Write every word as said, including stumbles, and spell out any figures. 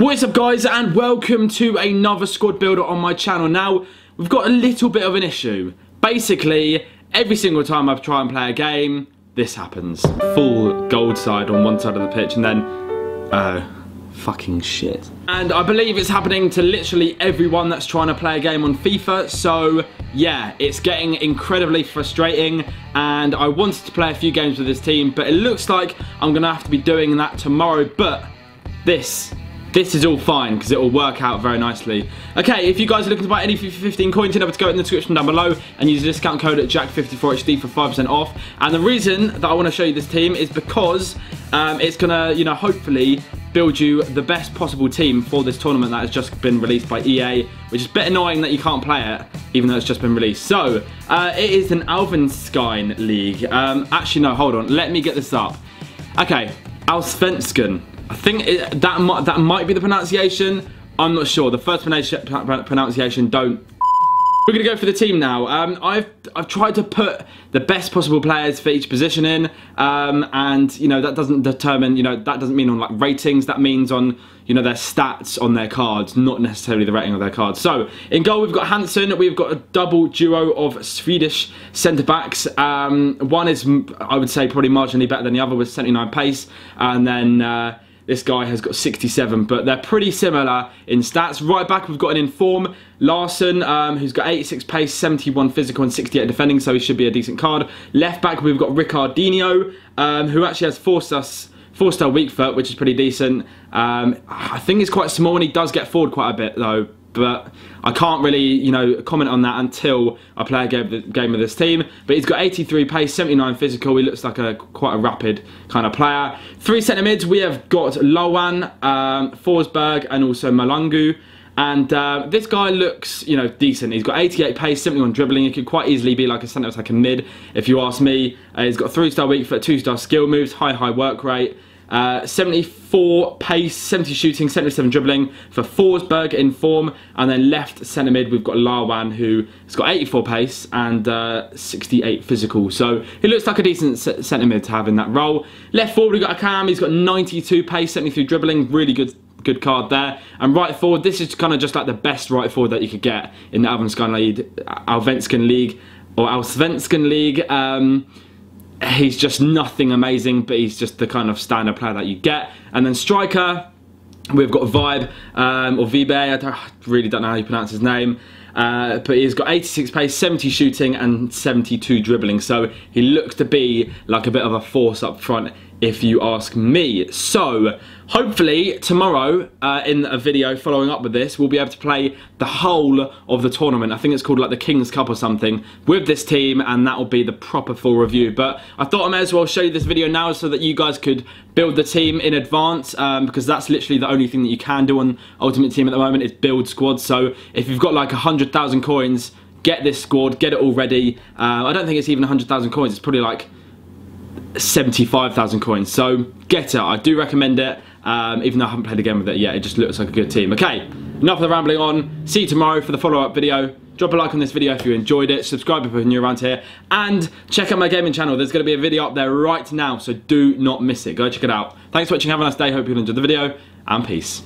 What's up guys, and welcome to another squad builder on my channel. Now, we've got a little bit of an issue. Basically, every single time I try and play a game, this happens. Full gold side on one side of the pitch, and then, oh, fucking shit. And I believe it's happening to literally everyone that's trying to play a game on FIFA, so yeah, it's getting incredibly frustrating, and I wanted to play a few games with this team, but it looks like I'm gonna have to be doing that tomorrow, but this This is all fine, because it will work out very nicely. Okay, if you guys are looking to buy any FIFA fifteen coins, you'll be able to go in the description down below and use the discount code at Jack fifty-four H D for five percent off. And the reason that I want to show you this team is because um, it's going to, you know, hopefully build you the best possible team for this tournament that has just been released by E A, which is a bit annoying that you can't play it, even though it's just been released. So, uh, it is an Allsvenskan league. Um, actually, no, hold on. Let me get this up. Okay, Allsvenskan. I think it, that might, that might be the pronunciation. I'm not sure. The first pronunciation don't. We're gonna go for the team now. Um, I've I've tried to put the best possible players for each position in, um, and you know that doesn't determine. You know that doesn't mean on like ratings. That means on you know their stats on their cards, not necessarily the rating of their cards. So in goal we've got Hanson. We've got a double duo of Swedish centre backs. Um, one is I would say probably marginally better than the other with seventy-nine pace, and then. Uh, This guy has got sixty-seven, but they're pretty similar in stats. Right back, we've got an inform, Larson, um, who's got eighty-six pace, seventy-one physical, and sixty-eight defending, so he should be a decent card. Left back, we've got Ricardinho, um, who actually has four-star weak foot, which is pretty decent. Um, I think he's quite small, and he does get forward quite a bit, though. But I can't really, you know, comment on that until I play a game with this team. But he's got eighty-three pace, seventy-nine physical. He looks like a quite a rapid kind of player. Three centre mids. We have got Lohan, um, Forsberg, and also Malangu. And uh, this guy looks, you know, decent. He's got eighty-eight pace, seventy-one dribbling. He could quite easily be like a centre attack and mid, if you ask me. Uh, he's got three-star weak foot, two-star skill moves, high high work rate. Uh, seventy-four pace, seventy shooting, seventy-seven dribbling for Forsberg in form, and then left centre mid we've got Lawan, who has got eighty-four pace and uh, sixty-eight physical, so he looks like a decent centre mid to have in that role. Left forward we've got Akam, he's got ninety-two pace, seventy-three dribbling, really good good card there. And right forward, this is kind of just like the best right forward that you could get in the Allsvenskan league, Allsvenskan league or Allsvenskan league. Um, He's just nothing amazing, but he's just the kind of standard player that you get. And then striker, we've got Vibe, um, or Vibe, I, don't, I really don't know how you pronounce his name. Uh, but he's got eighty-six pace, seventy shooting, and seventy-two dribbling. So he looks to be like a bit of a force up front, if you ask me. So hopefully tomorrow, uh, in a video following up with this, we'll be able to play the whole of the tournament. I think it's called like the King's Cup or something with this team, and that will be the proper full review. But I thought I may as well show you this video now so that you guys could build the team in advance, um, because that's literally the only thing that you can do on Ultimate Team at the moment is build squads. So if you've got like one hundred thousand coins, get this squad, get it all ready. Uh, I don't think it's even one hundred thousand coins, it's probably like seventy-five thousand coins, so get it. I do recommend it, um, even though I haven't played a game with it yet. It just looks like a good team. Okay, enough of the rambling on. See you tomorrow for the follow-up video. Drop a like on this video if you enjoyed it. Subscribe if you're new around here, and check out my gaming channel. There's going to be a video up there right now, so do not miss it. Go check it out. Thanks for watching. Have a nice day. Hope you enjoyed the video, and peace.